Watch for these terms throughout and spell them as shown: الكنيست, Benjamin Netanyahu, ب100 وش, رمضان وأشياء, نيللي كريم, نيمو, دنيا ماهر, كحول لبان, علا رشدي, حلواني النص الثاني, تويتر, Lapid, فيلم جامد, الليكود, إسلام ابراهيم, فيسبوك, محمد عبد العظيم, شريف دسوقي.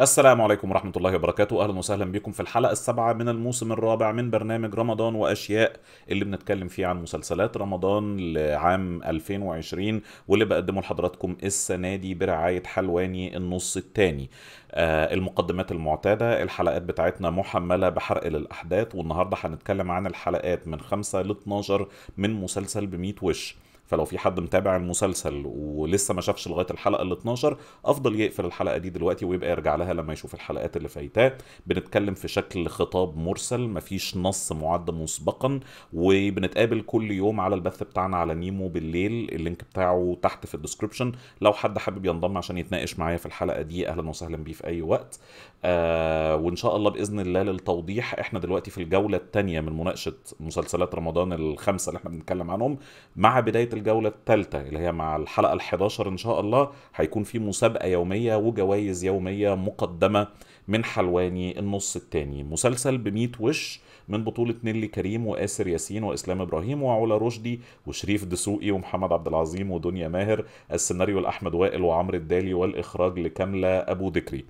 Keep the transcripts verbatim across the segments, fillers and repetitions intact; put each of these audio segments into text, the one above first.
السلام عليكم ورحمة الله وبركاته، أهلا وسهلا بكم في الحلقة السابعة من الموسم الرابع من برنامج رمضان وأشياء اللي بنتكلم فيه عن مسلسلات رمضان لعام ألفين وعشرين واللي بقدمه لحضراتكم السنة دي برعاية حلواني النص الثاني. آه المقدمات المعتادة، الحلقات بتاعتنا محملة بحرق للأحداث، والنهاردة هنتكلم عن الحلقات من خمسة لاتناشر من مسلسل ب مية وش. فلو في حد متابع المسلسل ولسه ما شافش لغايه الحلقه ال اتناشر افضل يقفل الحلقه دي دلوقتي ويبقى يرجع لها لما يشوف الحلقات اللي فايتاه. بنتكلم في شكل خطاب مرسل، مفيش نص معد مسبقا، وبنتقابل كل يوم على البث بتاعنا على نيمو بالليل، اللينك بتاعه تحت في الديسكربشن لو حد حابب ينضم عشان يتناقش معايا في الحلقه دي، اهلا وسهلا بيه في اي وقت. آه وان شاء الله باذن الله للتوضيح احنا دلوقتي في الجوله الثانيه من مناقشه مسلسلات رمضان الخمسه اللي احنا بنتكلم عنهم، مع بدايه الجولة الثالثة اللي هي مع الحلقة الحادية عشرة ان شاء الله هيكون في مسابقة يومية وجوائز يومية مقدمة من حلواني النص الثاني. مسلسل ب مية وش من بطولة نيللي كريم وآسر ياسين وإسلام ابراهيم وعلا رشدي وشريف دسوقي ومحمد عبد العظيم ودنيا ماهر، السيناريو لأحمد وائل وعمرو الدالي والإخراج لكاملة أبو ذكري.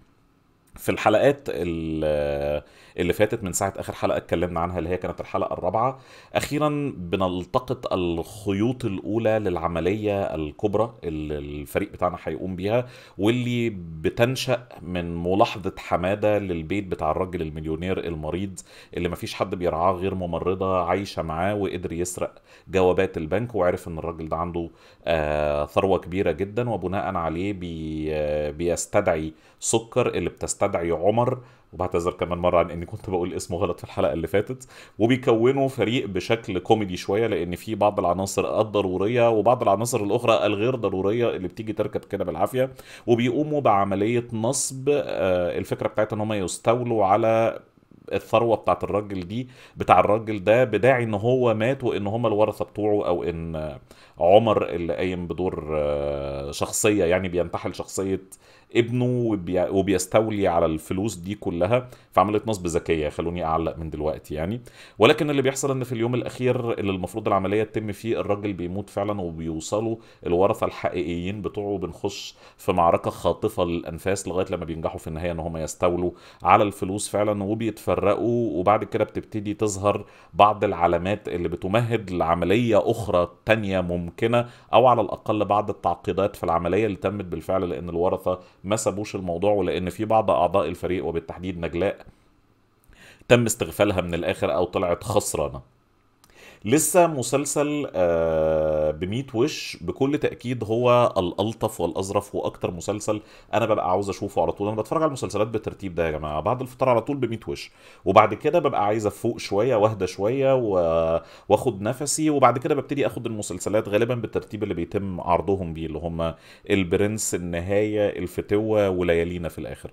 في الحلقات اللي فاتت من ساعة آخر حلقة اتكلمنا عنها اللي هي كانت الحلقة الرابعة، أخيرا بنلتقط الخيوط الأولى للعملية الكبرى اللي الفريق بتاعنا هيقوم بيها، واللي بتنشأ من ملاحظة حمادة للبيت بتاع الراجل المليونير المريض اللي مفيش حد بيرعاه غير ممرضة عايشة معاه، وقدر يسرق جوابات البنك وعرف إن الراجل ده عنده آه ثروة كبيرة جدا، وبناء عليه بي آه بيستدعي سكر اللي بتستدعي استدعي عمر، وبعتذر كمان مرة عن اني كنت بقول اسمه غلط في الحلقة اللي فاتت، وبيكونوا فريق بشكل كوميدي شوية لان في بعض العناصر الضرورية وبعض العناصر الاخرى الغير ضرورية اللي بتيجي تركب كده بالعافية، وبيقوموا بعملية نصب. الفكرة بتاعت ان هم يستولوا على الثروه بتاعت الراجل دي بتاع الراجل ده بداعي ان هو مات وان هم الورثه بتوعه، او ان عمر اللي قايم بدور شخصيه يعني بينتحل شخصيه ابنه وبيستولي على الفلوس دي كلها، فعملت نصب ذكيه. خلوني اعلق من دلوقتي يعني. ولكن اللي بيحصل ان في اليوم الاخير اللي المفروض العمليه تتم فيه الراجل بيموت فعلا، وبيوصلوا الورثه الحقيقيين بتوعه، بنخش في معركه خاطفه للانفاس لغايه لما بينجحوا في النهايه ان هم يستولوا على الفلوس فعلا وبيتفرقوا. وبعد كده بتبتدي تظهر بعض العلامات اللي بتمهد لعملية أخرى تانية ممكنة، أو على الأقل بعض التعقيدات في العملية اللي تمت بالفعل، لأن الورثة ما سابوش الموضوع، ولأن في بعض أعضاء الفريق وبالتحديد نجلاء تم استغفالها من الآخر أو طلعت خسرانة. لسه مسلسل ب مية وش بكل تأكيد هو الألطف والأظرف، وأكتر مسلسل أنا ببقى عاوز أشوفه على طول. أنا بتفرج على المسلسلات بالترتيب ده يا جماعة، بعد الفطار على طول ب مية وش، وبعد كده ببقى عايز أفوق شوية وأهدى شوية وآخد نفسي، وبعد كده ببتدي آخد المسلسلات غالبا بالترتيب اللي بيتم عرضهم بيه، اللي هم البرنس، النهاية، الفتوة، وليالينا في الآخر.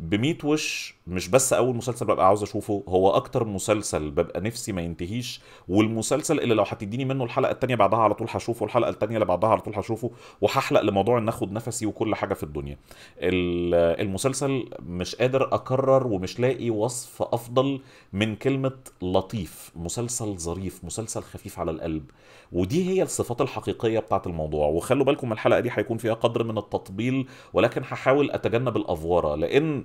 ب مية وش مش بس أول مسلسل ببقى عاوز أشوفه، هو أكتر مسلسل ببقى نفسي ما ينتهيش، والمسلسل المسلسل اللي لو هتديني منه الحلقه الثانيه بعدها على طول هشوفه، الحلقه الثانيه اللي بعدها على طول هشوفه، وهحلق لموضوع ان اخد نفسي وكل حاجه في الدنيا. المسلسل مش قادر اكرر ومش لاقي وصف افضل من كلمه لطيف. مسلسل ظريف، مسلسل خفيف على القلب، ودي هي الصفات الحقيقيه بتاعه الموضوع. وخلوا بالكم الحلقه دي هيكون فيها قدر من التطبيل، ولكن هحاول اتجنب الافواره، لان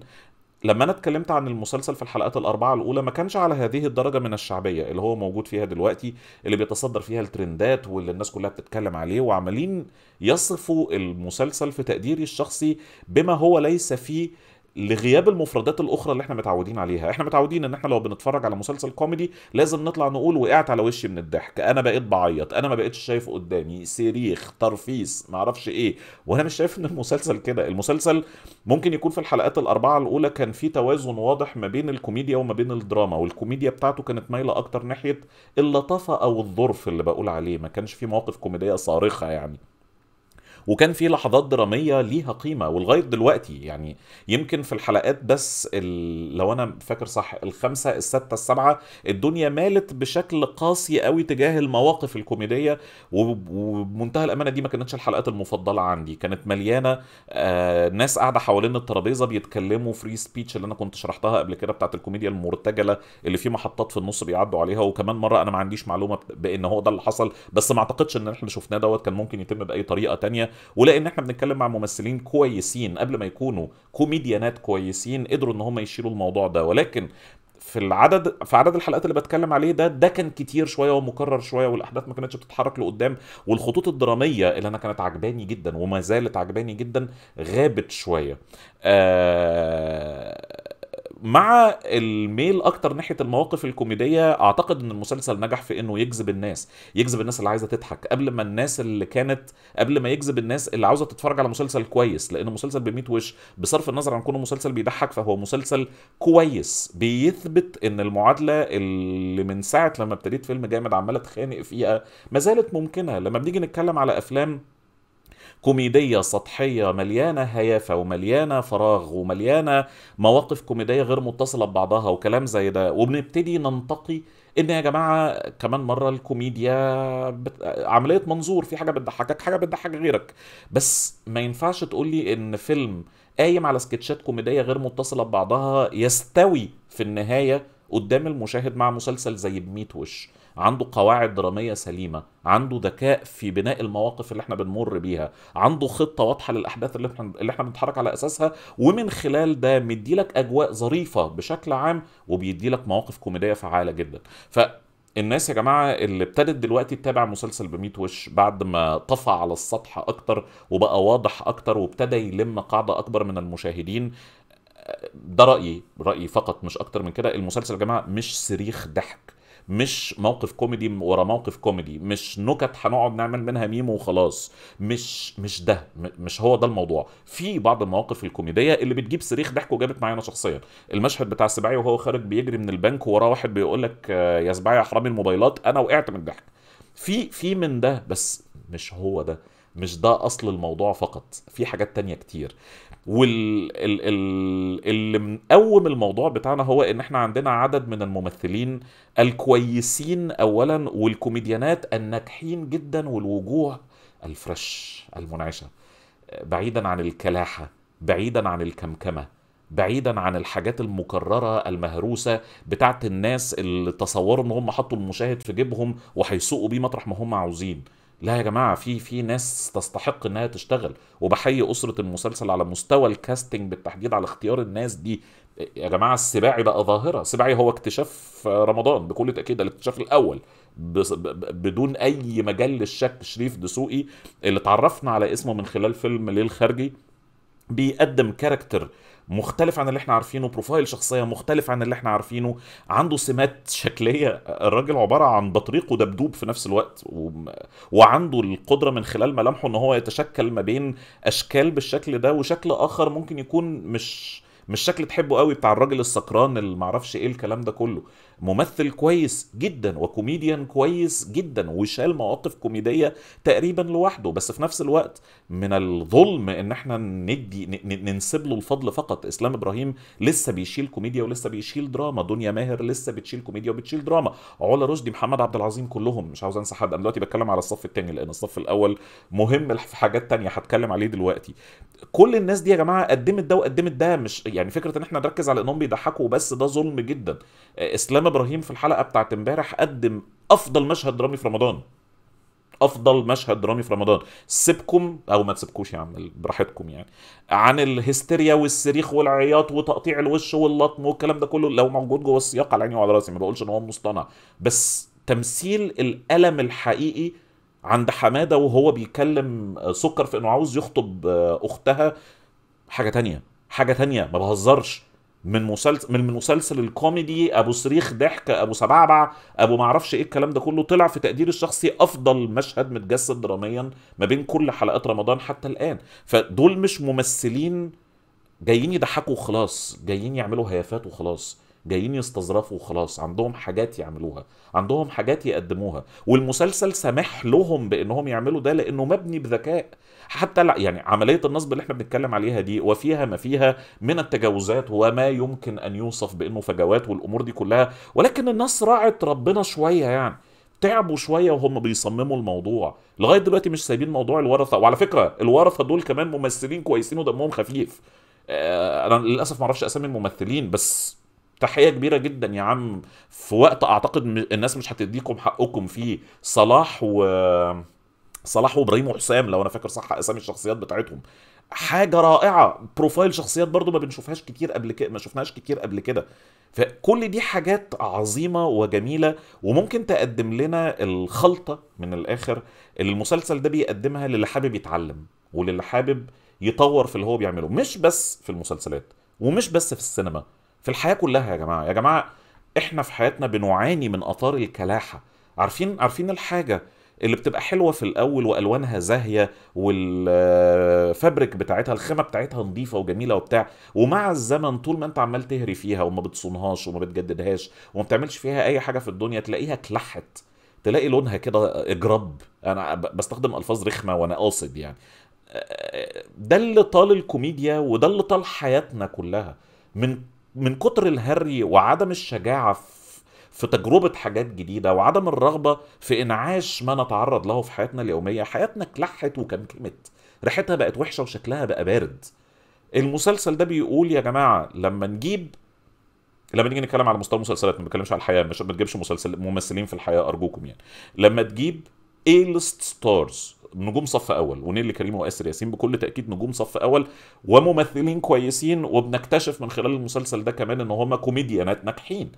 لما انا اتكلمت عن المسلسل في الحلقات الاربعه الاولى ما كانش على هذه الدرجه من الشعبيه اللي هو موجود فيها دلوقتي، اللي بيتصدر فيها الترندات واللي الناس كلها بتتكلم عليه، وعمالين يصفوا المسلسل في تقديري الشخصي بما هو ليس فيه لغياب المفردات الاخرى اللي احنا متعودين عليها. احنا متعودين ان احنا لو بنتفرج على مسلسل كوميدي لازم نطلع نقول وقعت على وشي من الضحك، انا بقيت بعيط، انا ما بقيتش شايف قدامي، صريخ، ترفيس، ما اعرفش ايه. وانا مش شايف ان المسلسل كده. المسلسل ممكن يكون في الحلقات الاربعه الاولى كان في توازن واضح ما بين الكوميديا وما بين الدراما، والكوميديا بتاعته كانت مايله اكتر ناحيه اللطافه او الظرف اللي بقول عليه، ما كانش في مواقف كوميديه صارخه يعني، وكان في لحظات دراميه ليها قيمه. ولغايه دلوقتي يعني يمكن في الحلقات بس لو انا فاكر صح الخمسه السته السبعه الدنيا مالت بشكل قاسي قوي تجاه المواقف الكوميديه، وبمنتهى الامانه دي ما كانتش الحلقات المفضله عندي، كانت مليانه آه ناس قاعده حوالين الترابيزه بيتكلموا فري سبيتش اللي انا كنت شرحتها قبل كده بتاعت الكوميديا المرتجله اللي في محطات في النص بيعدوا عليها، وكمان مره انا ما عنديش معلومه بان هو ده اللي حصل، بس ما اعتقدش ان احنا شفناه دوت، كان ممكن يتم باي طريقه ثانيه. ولان احنا بنتكلم مع ممثلين كويسين قبل ما يكونوا كوميديانات كويسين قدروا ان هم يشيلوا الموضوع ده. ولكن في العدد في عدد الحلقات اللي بتكلم عليه ده ده كان كتير شويه ومكرر شويه، والاحداث ما كانتش بتتحرك لقدام، والخطوط الدراميه اللي انا كانت عجباني جدا وما زالت عجباني جدا غابت شويه. آه مع الميل اكتر ناحيه المواقف الكوميديه، اعتقد ان المسلسل نجح في انه يجذب الناس، يجذب الناس اللي عايزه تضحك قبل ما الناس اللي كانت قبل ما يجذب الناس اللي عاوزه تتفرج على مسلسل كويس. لان مسلسل ب100 وش بصرف النظر عن كونه مسلسل بيضحك فهو مسلسل كويس بيثبت ان المعادله اللي من ساعه لما ابتديت فيلم جامد عماله تخانق فيها ما زالت ممكنه. لما بنيجي نتكلم على افلام كوميدية سطحية مليانة هيافة ومليانة فراغ ومليانة مواقف كوميدية غير متصلة ببعضها وكلام زي ده، وبنبتدي ننتقي ان يا جماعة كمان مرة الكوميديا بت... عملية منظور، في حاجة بتضحكك حاجة بتضحك غيرك، بس ما ينفعش تقولي ان فيلم قايم على سكتشات كوميدية غير متصلة ببعضها يستوي في النهاية قدام المشاهد مع مسلسل زي ب100 وش عنده قواعد درامية سليمة، عنده ذكاء في بناء المواقف اللي احنا بنمر بيها، عنده خطة واضحة للأحداث اللي احنا اللي احنا بنتحرك على أساسها، ومن خلال ده مديلك أجواء ظريفة بشكل عام وبيديلك مواقف كوميدية فعالة جدا. ف الناس يا جماعه اللي ابتدت دلوقتي تتابع مسلسل ب100 وش بعد ما طفى على السطح أكتر وبقى واضح أكتر وابتدى يلم قاعدة أكبر من المشاهدين، ده رأيي، رأيي فقط مش أكتر من كده. المسلسل يا جماعه مش صريخ ضحك، مش موقف كوميدي ورا موقف كوميدي، مش نكت هنقعد نعمل منها ميم وخلاص، مش مش ده مش هو ده الموضوع. في بعض المواقف الكوميديه اللي بتجيب صريخ ضحك وجابت معايا انا شخصيا، المشهد بتاع السباعي وهو خارج بيجري من البنك وراه واحد بيقول لك يا سباعي يا حرامي الموبايلات، انا وقعت من الضحك. في في من ده، بس مش هو ده، مش ده اصل الموضوع فقط، في حاجات تانية كتير. وال ال ال اللي مقوم الموضوع بتاعنا هو ان احنا عندنا عدد من الممثلين الكويسين اولا والكوميديانات الناجحين جدا والوجوه الفريش المنعشه، بعيدا عن الكلاحه، بعيدا عن الكمكمه، بعيدا عن الحاجات المكررة المهروسة بتاعت الناس اللي تصوروا ان هم حطوا المشاهد في جيبهم وهيسوقوا بيه مطرح ما هم عاوزين. لا يا جماعه، في في ناس تستحق انها تشتغل، وبحيي اسره المسلسل على مستوى الكاستنج بالتحديد على اختيار الناس دي. يا جماعه السباعي بقى ظاهره، السباعي هو اكتشاف رمضان بكل تاكيد، الاكتشاف الاول بدون اي مجال للشك. شريف دسوقي اللي اتعرفنا على اسمه من خلال فيلم ليل خارجي بيقدم كاركتر مختلف عن اللي احنا عارفينه، بروفايل شخصيه مختلف عن اللي احنا عارفينه، عنده سمات شكليه، الراجل عباره عن بطريق ودبدوب في نفس الوقت، و... وعنده القدره من خلال ملامحه ان هو يتشكل ما بين اشكال بالشكل ده وشكل اخر ممكن يكون مش مش شكل تحبه قوي بتاع الراجل السكران اللي معرفش ايه الكلام ده كله. ممثل كويس جدا وكوميديان كويس جدا وشال مواقف كوميديه تقريبا لوحده، بس في نفس الوقت من الظلم ان احنا ندي ننسب له الفضل فقط. اسلام ابراهيم لسه بيشيل كوميديا ولسه بيشيل دراما، دنيا ماهر لسه بتشيل كوميديا وبتشيل دراما، علا رشدي، محمد عبد العظيم، كلهم. مش عاوز انسى حد، انا دلوقتي بتكلم على الصف الثاني لان الصف الاول مهم في حاجات ثانيه هتكلم عليه دلوقتي. كل الناس دي يا جماعه قدمت ده وقدمت ده، مش يعني فكره ان احنا نركز على انهم بيضحكوا وبس، ده ظلم جدا. اسلام ابراهيم في الحلقه بتاعت امبارح قدم افضل مشهد درامي في رمضان، افضل مشهد درامي في رمضان. سيبكم او ما تسيبكوش يا عم، براحتكم يعني، عن الهستيريا والصريخ والعياط وتقطيع الوش واللطم والكلام ده كله، لو موجود جوه السياق على عيني وعلى راسي، ما بقولش ان هو مصطنع، بس تمثيل الالم الحقيقي عند حماده وهو بيكلم سكر في انه عاوز يخطب اختها حاجه ثانيه، حاجه ثانيه، ما بهزرش. من مسلسل من مسلسل الكوميدي ابو صريخ ضحك ابو سبعبع ابو معرفش ايه الكلام ده كله، طلع في تقديري الشخصي افضل مشهد متجسد دراميا ما بين كل حلقات رمضان حتى الان. فدول مش ممثلين جايين يضحكوا وخلاص، جايين يعملوا هيافات وخلاص، جايين يستظرفوا وخلاص، عندهم حاجات يعملوها، عندهم حاجات يقدموها، والمسلسل سامح لهم بانهم يعملوا ده لانه مبني بذكاء. حتى يعني عمليه النصب اللي احنا بنتكلم عليها دي وفيها ما فيها من التجاوزات وما يمكن ان يوصف بانه فجوات والامور دي كلها، ولكن الناس راعت ربنا شويه، يعني تعبوا شويه وهم بيصمموا الموضوع، لغايه دلوقتي مش سايبين موضوع الورثه. وعلى فكره الورثه دول كمان ممثلين كويسين ودمهم خفيف. اه انا للاسف ما اعرفش اسامي الممثلين، بس تحية كبيرة جدا يا عم في وقت اعتقد الناس مش هتديكم حقكم فيه. صلاح و صلاح وابراهيم وحسام لو انا فاكر صح اسامي الشخصيات بتاعتهم. حاجه رائعه، بروفايل شخصيات برضو ما بنشوفهاش كتير قبل كده، ما شفناهاش كتير قبل كده. فكل دي حاجات عظيمه وجميله وممكن تقدم لنا الخلطه من الاخر اللي المسلسل ده بيقدمها للي حابب يتعلم وللي حابب يطور في اللي هو بيعمله، مش بس في المسلسلات ومش بس في السينما، في الحياه كلها. يا جماعه يا جماعه احنا في حياتنا بنعاني من اثار الكلاحه، عارفين عارفين الحاجه اللي بتبقى حلوه في الاول والوانها زاهيه والفابريك بتاعتها الخامه بتاعتها نظيفه وجميله وبتاع، ومع الزمن طول ما انت عمال تهري فيها وما بتصونهاش وما بتجددهاش وما بتعملش فيها اي حاجه في الدنيا تلاقيها اتلحت، تلاقي لونها كده اجرب. انا بستخدم الفاظ رخمه وانا قاصد يعني. ده اللي طال الكوميديا وده اللي طال حياتنا كلها، من من كتر الهري وعدم الشجاعه في في تجربة حاجات جديدة وعدم الرغبة في انعاش ما نتعرض له في حياتنا اليومية. حياتنا اتلحت وكمكمت، ريحتها بقت وحشة وشكلها بقى بارد. المسلسل ده بيقول يا جماعة لما نجيب لما نيجي نتكلم على مستوى المسلسلات، ما بنتكلمش على الحياة، مش ما تجيبش مسلسل ممثلين في الحياة ارجوكم يعني. لما تجيب A-list stars نجوم صف اول، ونيللي كريم واسر ياسين بكل تاكيد نجوم صف اول وممثلين كويسين، وبنكتشف من خلال المسلسل ده كمان ان هم كوميديانات ناجحين،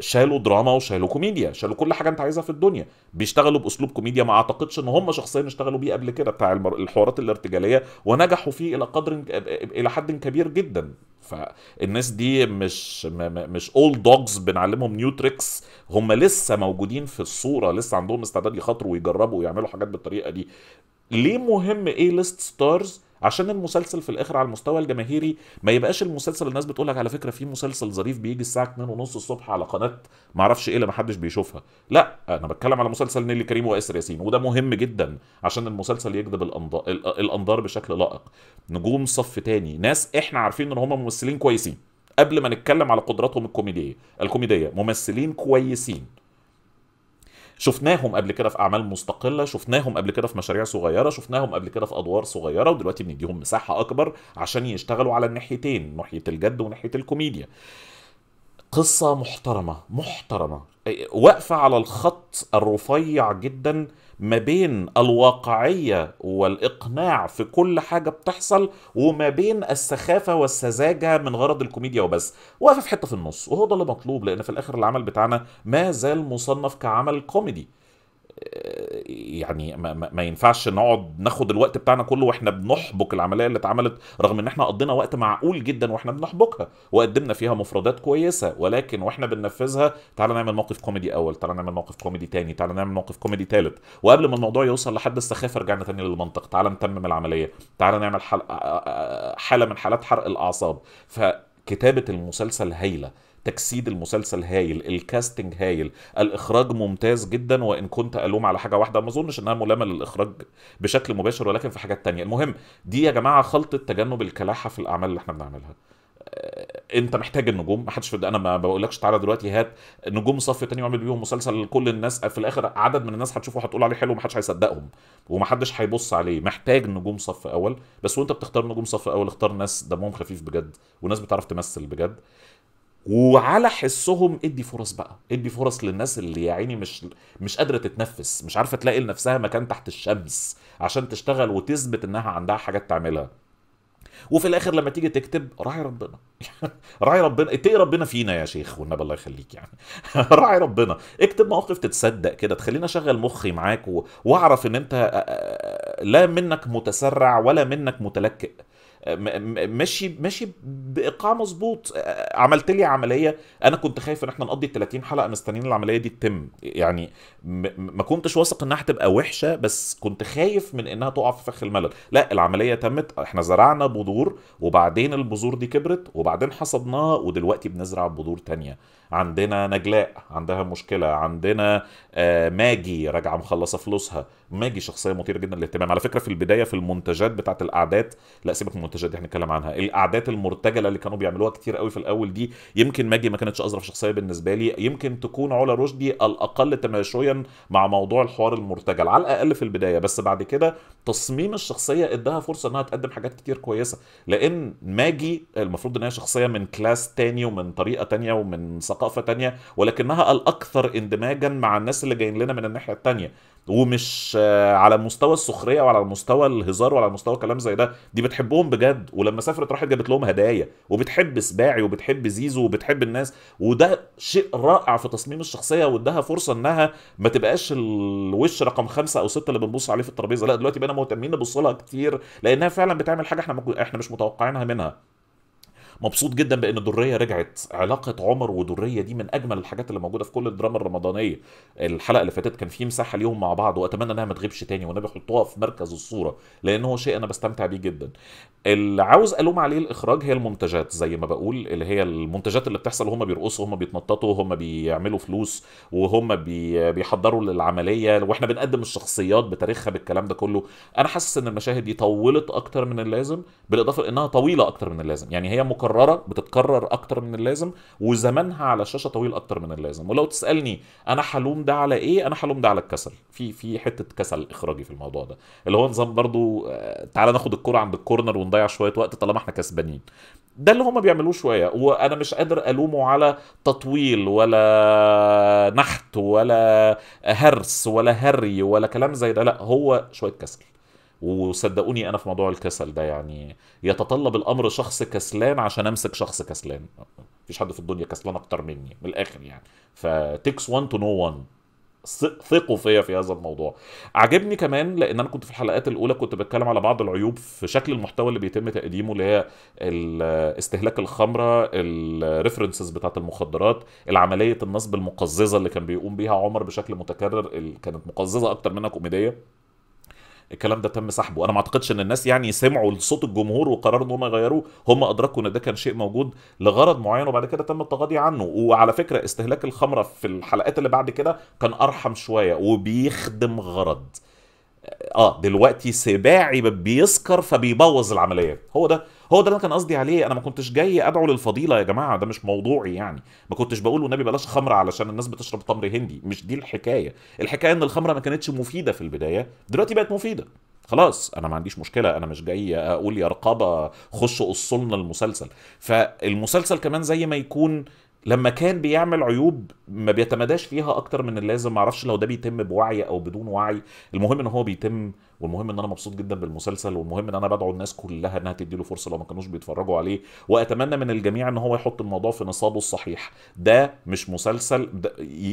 شالوا دراما وشالوا كوميديا، شالوا كل حاجه انت عايزها في الدنيا، بيشتغلوا باسلوب كوميديا ما اعتقدش ان هم شخصيا اشتغلوا بيه قبل كده، بتاع الحوارات الارتجاليه، ونجحوا فيه الى قدر الى حد كبير جدا. فالناس دي مش مش اولد دوجز بنعلمهم نيو تريكس، هم لسه موجودين في الصوره، لسه عندهم استعداد يخاطروا ويجربوا ويعملوا حاجات بالطريقه دي. ليه مهم ايه ليست ستارز؟ عشان المسلسل في الاخر على المستوى الجماهيري ما يبقاش المسلسل الناس بتقول لك على فكره في مسلسل ظريف بيجي الساعه اتنين وتلاتين الصبح على قناه ما اعرفش ايه اللي ما حدش بيشوفها. لا، انا بتكلم على مسلسل نيللي كريم واسر ياسين، وده مهم جدا عشان المسلسل يجذب الانظار بشكل لائق. نجوم صف تاني، ناس احنا عارفين ان هم ممثلين كويسين قبل ما نتكلم على قدراتهم الكوميديه الكوميديه ممثلين كويسين شفناهم قبل كده في اعمال مستقله، شفناهم قبل كده في مشاريع صغيره، شفناهم قبل كده في ادوار صغيره، ودلوقتي بنديهم مساحه اكبر عشان يشتغلوا على الناحيتين، ناحيه الجد وناحيه الكوميديا. قصه محترمه محترمه واقفه على الخط الرفيع جدا ما بين الواقعيه والاقناع في كل حاجه بتحصل، وما بين السخافه والسذاجه من غرض الكوميديا وبس، واقفه في حته في النص، وهو ده اللي مطلوب، لان في الاخر العمل بتاعنا ما زال مصنف كعمل كوميدي. يعني ما, ما ينفعش نقعد ناخد الوقت بتاعنا كله واحنا بنحبك العمليه اللي اتعملت، رغم ان احنا قضينا وقت معقول جدا واحنا بنحبكها وقدمنا فيها مفردات كويسه، ولكن واحنا بننفذها تعالى نعمل موقف كوميدي اول، تعالى نعمل موقف كوميدي ثاني، تعالى نعمل موقف كوميدي ثالث، وقبل ما الموضوع يوصل لحد السخافه رجعنا ثاني للمنطق، تعالى نتمم العمليه، تعالى نعمل حلقه حاله من حالات حرق الاعصاب. فكتابه المسلسل هايله، تجسيد المسلسل هايل، الكاستنج هايل، الاخراج ممتاز جدا، وان كنت الوم على حاجه واحده ما اظنش انها ملامه للاخراج بشكل مباشر ولكن في حاجات تانية. المهم دي يا جماعه خلطه تجنب الكلاحه في الاعمال اللي احنا بنعملها. انت محتاج النجوم، ما حدش، انا ما بقولكش تعالى دلوقتي هات نجوم صف تاني واعمل بيهم مسلسل كل الناس في الاخر عدد من الناس هتشوفه هتقول عليه حلو ومحدش هيصدقهم ومحدش هيبص عليه. محتاج نجوم صف اول، بس وانت بتختار نجوم صف اول اختار ناس دمهم خفيف بجد وناس بتعرف تمثل بجد، وعلى حسهم ادي فرص بقى، ادي فرص للناس اللي يا عيني مش مش قادره تتنفس، مش عارفه تلاقي لنفسها مكان تحت الشمس عشان تشتغل وتثبت انها عندها حاجات تعملها. وفي الاخر لما تيجي تكتب راعي ربنا راعي ربنا، اتقي ربنا فينا يا شيخ والنبي الله يخليك يعني راعي ربنا، اكتب مواقف تتصدق كده تخليني اشغل مخي معاك و... واعرف ان انت لا منك متسرع ولا منك متلكئ، ماشي ماشي بايقاع مظبوط. عملت لي عمليه انا كنت خايف ان احنا نقضي تلاتين حلقه مستنيين العمليه دي تتم، يعني ما كنتش واثق انها هتبقى وحشه بس كنت خايف من انها تقع في فخ الملل. لا، العمليه تمت، احنا زرعنا بذور وبعدين البذور دي كبرت وبعدين حصدناها ودلوقتي بنزرع بذور تانية. عندنا نجلاء عندها مشكله، عندنا ماجي راجعه مخلصه فلوسها، ماجي شخصيه مثيره جدا للاهتمام على فكره. في البدايه في المنتجات بتاعه القعدات، لا سيبك من المنتجات دي هنتكلم عنها، القعدات المرتجله اللي كانوا بيعملوها كتير قوي في الاول دي، يمكن ماجي ما كانتش اظرف شخصيه بالنسبه لي، يمكن تكون علا رشدي الاقل تماشيا مع موضوع الحوار المرتجل على الاقل في البدايه، بس بعد كده تصميم الشخصيه اداها فرصه انها تقدم حاجات كتير كويسه، لان ماجي المفروض ان هي شخصيه من كلاس تاني ومن طريقه تانيه ومن ثقافه تانيه، ولكنها الاكثر اندماجا مع الناس اللي جايين لنا من الناحيه التانيه. ومش على مستوى السخريه وعلى مستوى الهزار وعلى مستوى كلام زي ده، دي بتحبهم بجد. ولما سافرت راحت جابت لهم هدايا، وبتحب سباعي وبتحب زيزو وبتحب الناس، وده شيء رائع في تصميم الشخصيه، وادها فرصه انها ما تبقاش الوش رقم خمسه او سته اللي بنبص عليه في الترابيزه، لا دلوقتي بقينا مهتمين نبص لها كتير لانها فعلا بتعمل حاجه احنا احنا مش متوقعينها منها. مبسوط جدا بان دريه رجعت، علاقه عمر ودريه دي من اجمل الحاجات اللي موجوده في كل الدراما الرمضانيه. الحلقه اللي فاتت كان في مساحه ليهم مع بعض، واتمنى انها ما تغيبش تاني وان بيحطوها في مركز الصوره، لان هو شيء انا بستمتع بيه جدا. اللي عاوز الوم عليه الاخراج هي المنتجات، زي ما بقول اللي هي المنتجات اللي بتحصل، هم بيرقصوا هم بيتنططوا هم بيعملوا فلوس وهم بي... بيحضروا للعمليه، واحنا بنقدم الشخصيات بتاريخها بالكلام ده كله. انا حاسس ان المشاهد دي طولت اكتر من اللازم، بالاضافه انها طويله اكتر من اللازم، يعني هي مكررة بتتكرر اكتر من اللازم، وزمانها على الشاشه طويل اكتر من اللازم. ولو تسالني انا حلوم ده على ايه، انا حلوم ده على الكسل، في في حته كسل اخراجي في الموضوع ده، اللي هو نظام برضو تعالى ناخد الكرة عند الكورنر ونضيع شويه وقت طالما احنا كسبانين، ده اللي هم بيعملوه شويه. وانا مش قادر الومه على تطويل ولا نحت ولا هرس ولا هري ولا كلام زي ده، لا هو شويه كسل. وصدقوني انا في موضوع الكسل ده يعني يتطلب الامر شخص كسلان عشان امسك شخص كسلان، مفيش حد في الدنيا كسلان اكتر مني من الاخر يعني، فتكس وان تو نو وان، ثقوا فيا في هذا الموضوع. عجبني كمان لان انا كنت في الحلقات الاولى كنت بتكلم على بعض العيوب في شكل المحتوى اللي بيتم تقديمه، اللي هي استهلاك الخمره، الريفرنسز بتاعت المخدرات، العمليه النصب المقززه اللي كان بيقوم بيها عمر بشكل متكرر، كانت مقززه اكتر منها كوميديه. الكلام ده تم سحبه، انا ما اعتقدش ان الناس يعني سمعوا لصوت الجمهور وقرروا ان هم يغيروه، هم ادركوا ان ده كان شيء موجود لغرض معين وبعد كده تم التغاضي عنه. وعلى فكره استهلاك الخمره في الحلقات اللي بعد كده كان ارحم شويه وبيخدم غرض. اه دلوقتي سباعي بيسكر فبيبوظ العمليه، هو ده هو ده اللي كان قصدي عليه. انا ما كنتش جاي ادعو للفضيله يا جماعه، ده مش موضوعي يعني، ما كنتش بقول والنبي بلاش خمره علشان الناس بتشرب تمر هندي، مش دي الحكايه. الحكايه ان الخمره ما كانتش مفيده في البدايه، دلوقتي بقت مفيده خلاص، انا ما عنديش مشكله، انا مش جاي اقول يا رقابه خش قصلنا المسلسل. فالمسلسل كمان زي ما يكون لما كان بيعمل عيوب ما بيتمداش فيها اكتر من اللازم، معرفش لو ده بيتم بوعي او بدون وعي، المهم ان هو بيتم، والمهم ان انا مبسوط جدا بالمسلسل، والمهم ان انا بدعو الناس كلها انها تديله فرصه لو ما كانوش بيتفرجوا عليه، واتمنى من الجميع ان هو يحط الموضوع في نصابه الصحيح. ده مش مسلسل ده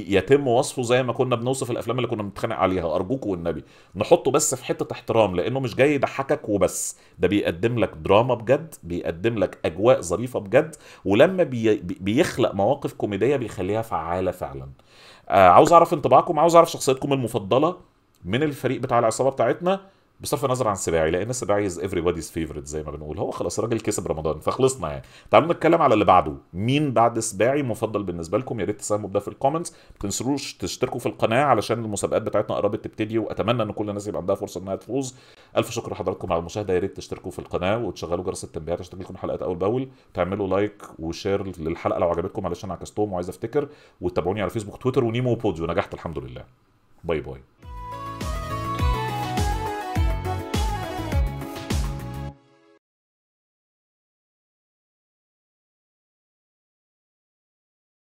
يتم وصفه زي ما كنا بنوصف الافلام اللي كنا بنتخانق عليها، ارجوكوا والنبي نحطه بس في حته احترام، لانه مش جاي يضحكك وبس، ده بيقدم لك دراما بجد، بيقدم لك اجواء ظريفه بجد، ولما بي بيخلق مواقف كوميديه بيخليها فعاله فعلا. آه عاوز اعرف انطباعكم، عاوز اعرف شخصيتكم المفضله من الفريق بتاع العصابه بتاعتنا بصرف النظر عن سباعي، لان سباعي از everybody's favorite زي ما بنقول، هو خلاص الراجل كسب رمضان فخلصنا يعني. تعالوا نتكلم على اللي بعده، مين بعد سباعي مفضل بالنسبه لكم؟ يا ريت تساهموا بده في الكومنتس، ما تنسوش تشتركوا في القناه علشان المسابقات بتاعتنا قربت تبتدي، واتمنى ان كل الناس يبقى عندها فرصه انها تفوز. الف شكر لحضراتكم على المشاهده، يا ريت تشتركوا في القناه وتشغلوا جرس التنبيهات عشان تجيلكم حلقات اول باول، تعملوا لايك وشير للحلقه لو عجبتكم علشان عكستهم وعايز افتكر، وتابعوني على فيسبوك تويتر ونيمو وبوديو. نجحت الحمد لله، باي باي.